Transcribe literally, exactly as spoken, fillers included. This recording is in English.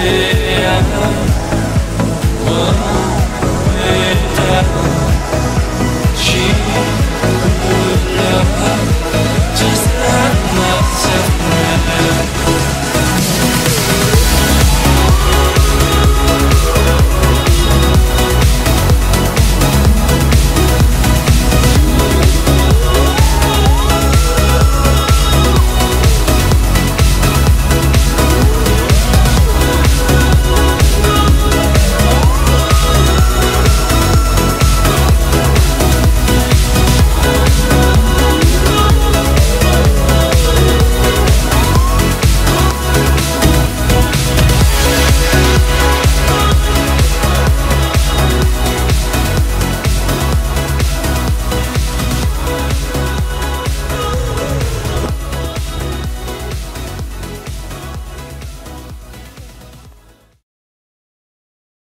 Yeah, yeah, yeah.